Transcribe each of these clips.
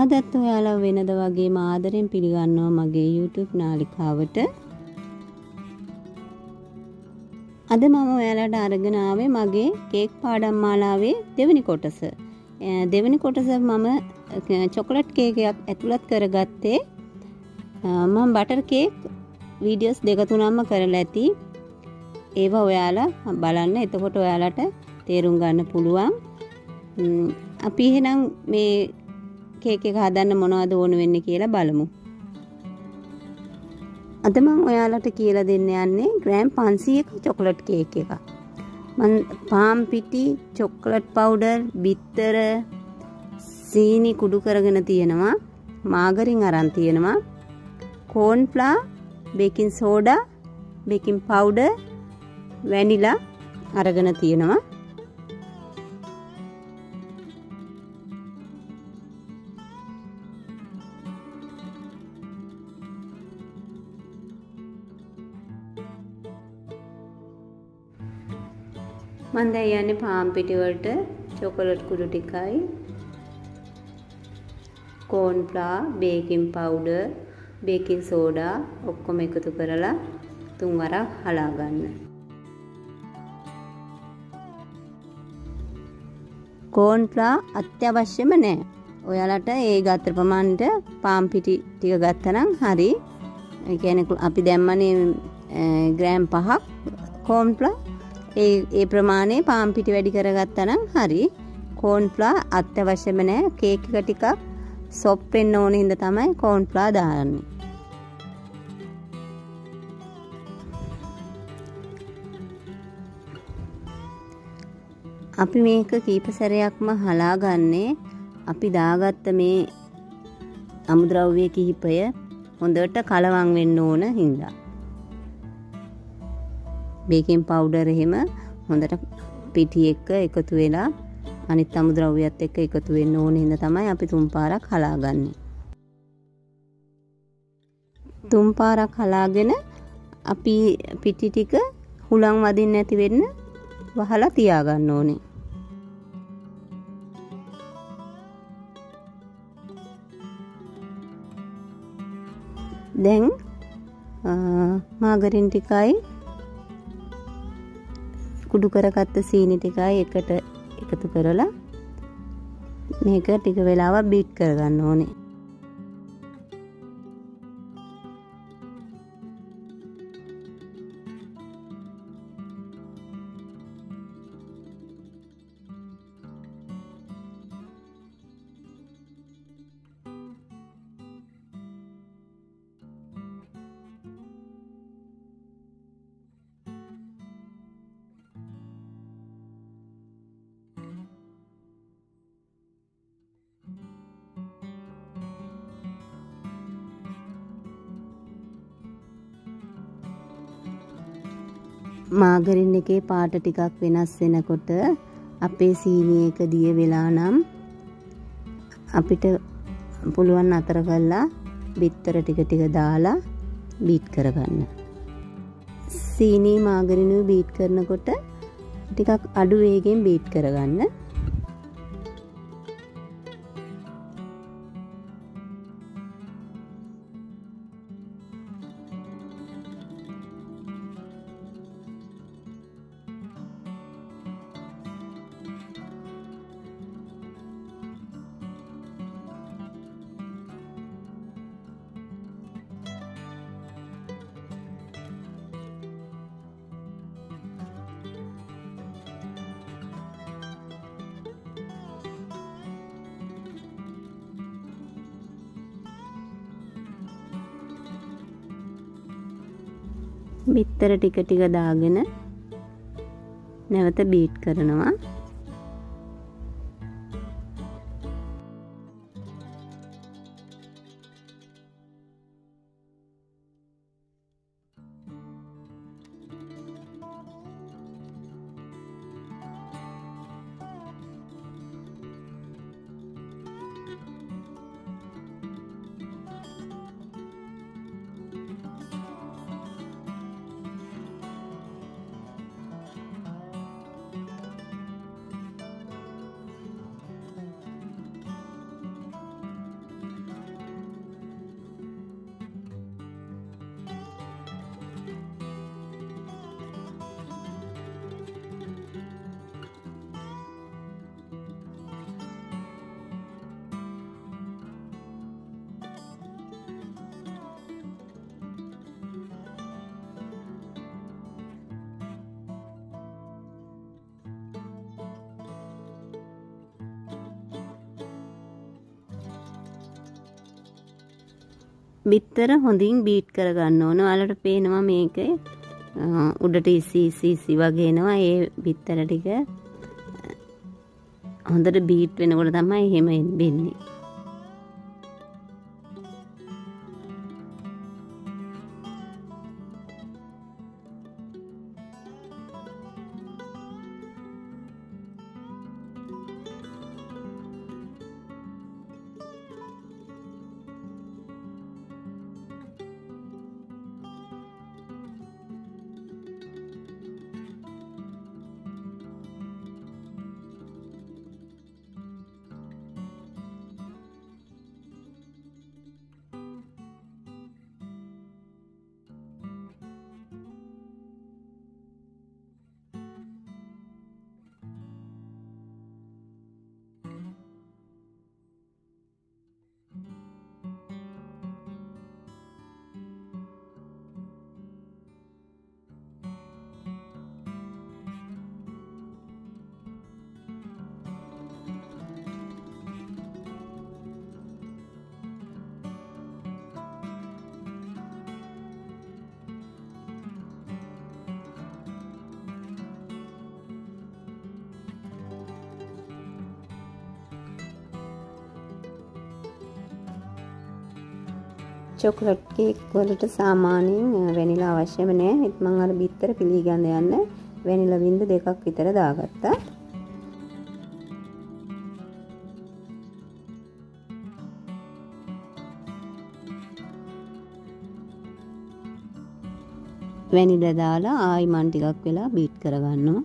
අදත් ඔයාලා වෙනද වගේම ආදරෙන් පිළිගන්නවා මගේ YouTube නාලිකාවට. අද මම ඔයාලට අරගෙන ආවේ මගේ කේක් පාඩම් මාලාවේ දෙවෙනි කොටස. දෙවෙනි කොටස මම චොකලට් කේක් එකක් ඇතුළත් කරගත්තේ. මම බටර් කේක් වීඩියෝස් දෙක තුනක්ම කරලා ඇති. ඒවා ඔයාලා බලන්න. එතකොට ඔයාලට තේරුම් ගන්න පුළුවන්. අපි එහෙනම් මේ කේක් එක හදන්න මොනවද ඕන වෙන්නේ කියලා බලමු. අද මම ඔයාලට කියලා දෙන්න යන්නේ ග්‍රෑම් 500ක චොකලට් කේක් එක. මම පාන් පිටි, චොකලට් පවුඩර්, බිත්තර, සීනි කුඩු කරගෙන තියෙනවා, මාගරින් අරන් තියෙනවා, corn flour, baking soda, baking powder, vanilla අරගෙන තියෙනවා. मंदा यानी पाम पिटी वट चॉकलेट कुलुटिकाई corn flour baking powder baking soda ओक्कोम एकतु करला तुम्हारा हला गन्न कॉर्न फ्लावर अत्यावश्यम ने ඔයාලට ඒ ගාත්‍ර ප්‍රමාණයට පාම් පිටි ටික ගත්තනම් හරි. ඒ කියන්නේ අපි දැම්මනේ ග්‍රෑම් 5ක් කෝන් ෆ්ලාවර් ඒ ප්‍රමාණය පාන් පිටි වැඩි කරගත්තනම් හරි. කෝන් ෆ්ලාවර් අත්‍යවශ්‍යම නැහැ. කේක් එක ටිකක් සොෆ්ට් වෙන්න ඕන හින්දා තමයි කෝන් ෆ්ලාවර් දාන්නේ. අපි මේක කීප සැරයක්ම හලා ගන්නේ. අපි දාගත්ත මේ අමුද්‍රව්‍ය කිහිපය හොඳට කලවම් වෙන්න ඕන හින්දා බේකින් පවුඩර් එහෙම හොඳට පිටි එක එකතු වෙලා අනිත් අමුද්‍රව්‍යයත් එක්ක එකතු වෙන්න ඕනේ හින්දා තමයි අපි තුන් පාරක් හලාගන්නේ. තුන් පාරක් හලාගෙන අපි පිටි ටික හුලං වදින්න නැති වෙන්න වහලා තියා ගන්න ඕනේ. දැන් මාගරින් ටිකයි කුඩු කරගත්ත සීනි ටිකයි එකට එකතු කරලා මේක ටික වෙලාවක් බීට් කරගන්න ඕනේ. මාගරින් එකේ පාට ටිකක් වෙනස් වෙනකොට අපේ සීනි එක දිය වෙලා නම් අපිට පුළුවන් අතර කරලා බිත්තර ටික දාලා බීට් කරගන්න. සීනි මාගරින් උ බීට් කරනකොට ටිකක් අඩු වේගෙන් බීට් කරගන්න. බිත්තර ටික දාගෙන නැවත බීට් කරනවා. बित्तर හොඳින් බීට් කර ගන්න ඕන. ඔයාලට පේනවා මේකේ උඩට ඉසි වගේ එනවා. ඒ බිත්තර ටික හොඳට බීට් වෙනකොට තමයි එහෙම වෙන්නේ. චොක්ලට් කේක් වලට සාමාන්‍යයෙන් වැනිලා අවශ්‍යම නැහැ. ඒත් මම අර බිත්තර පිළිගන්න යන්න වැනිලා බින්ද දෙකක් විතර දාගත්තා. වැනිලා දාලා ආයි මන් ටිකක් වෙලා බීට් කරගන්නවා.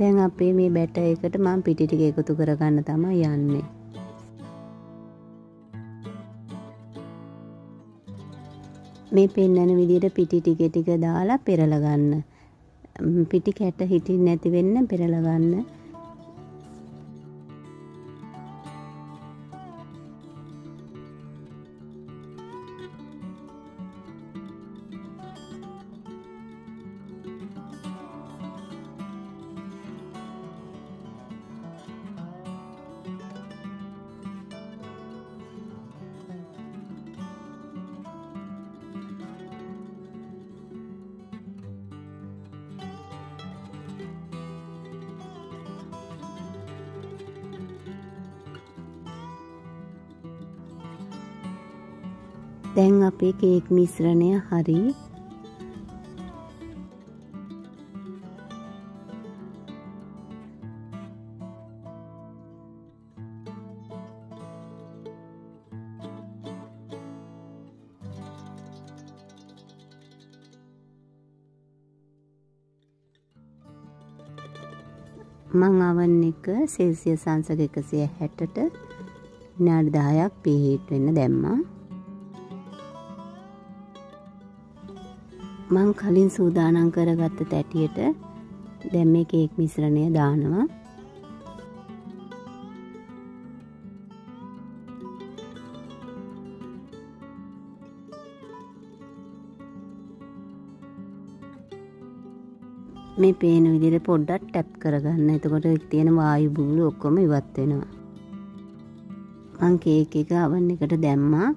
දැන් අපේ මේ බැටර් එකට මම පිටි ටික එකතු කරගන්න තමයි යන්නේ. මේ පෙන්නන විදිහට පිටි ටික දාලා පෙරලා ගන්න. පිටි කැට හිටින්නේ නැති වෙන්න පෙරලා ගන්න. දැන් අපේ කේක් මිශ්‍රණය හරි. මං අවන් එක සෙල්සියස් අංශක 160ට විනාඩි 10ක් පිහිට වෙන්න දැම්මා. මං කලින් සූදානම් කරගත්ත තැටියට දැන් මේ කේක් මිශ්‍රණය දානවා. මේ පේන විදිහට පොඩ්ඩක් ටැප් කරගන්න. එතකොට තියෙන වායු බුබුළු ඔක්කොම ඉවත් වෙනවා. මං කේක් එක අවන් එකට දැම්මා.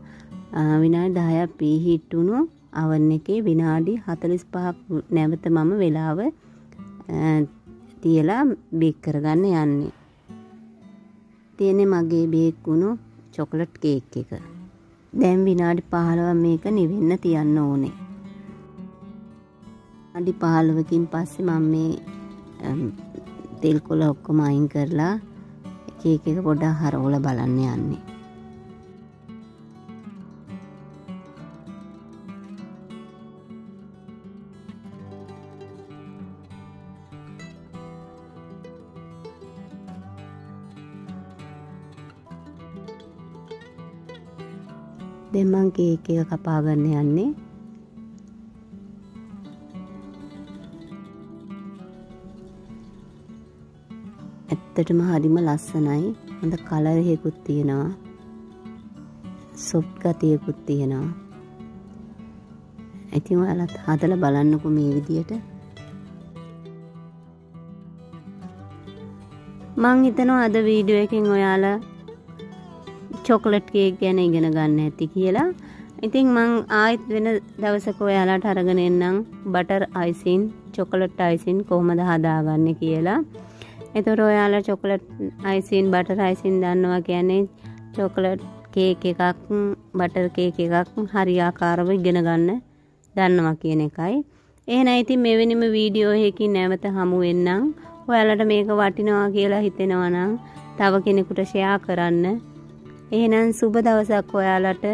විනාඩි 10ක් ප්‍රීහීට් වුණා. අවන් එකේ විනාඩි 45ක් නැවත මම වෙලාව තියලා බේක් කරගන්න යන්නේ. තියෙන්නේ මගේ බේක් වුණු චොකලට් කේක් එක. දැන් විනාඩි 15 මේක නිවෙන්න තියන්න ඕනේ. අඩි 15කින් පස්සේ මම මේ තෙල් කොළ ඔක්කොම අයින් කරලා කේක් එක පොඩ්ඩක් හරවලා බලන්න යන්නේ. දැන් මං කේක් එක කපා ගන්න යන්නේ. ඇත්තටම හරිම ලස්සනයි. හොඳ කලර් එකකුත් තියෙනවා. සොප්ගතිය තියෙනවා. ඉතින් ඔයාලත් හදලා බලන්නකො මේ විදියට. මං හිතනවා අද වීඩියෝ එකෙන් ඔයාලා චොකලට් කේක් ගැන ඉගෙන ගන්න ඇති කියලා. ඉතින් මං ආයෙත් වෙන දවසක ඔයාලට අරගෙන එන්නම් බටර් අයිසින් චොකලට් අයිසින් කොහොමද හදාගන්නේ කියලා. එතකොට ඔයාලා චොකලට් අයිසින් බටර් අයිසින් දන්නවා කියන්නේ චොකලට් කේක් එකක් බටර් කේක් එකක් හරියාකාරව ඉගෙන ගන්න දන්නවා කියන එකයි. එහෙනම් ඉතින් මෙවැනිම වීඩියෝ එකකින් නැවත හමු වෙන්නම්. ඔයාලට මේක වටිනවා කියලා හිතෙනවා නම් තව කෙනෙකුට ෂෙයා කරන්න. එහෙනම් සුබ දවසක් ඔයාලට.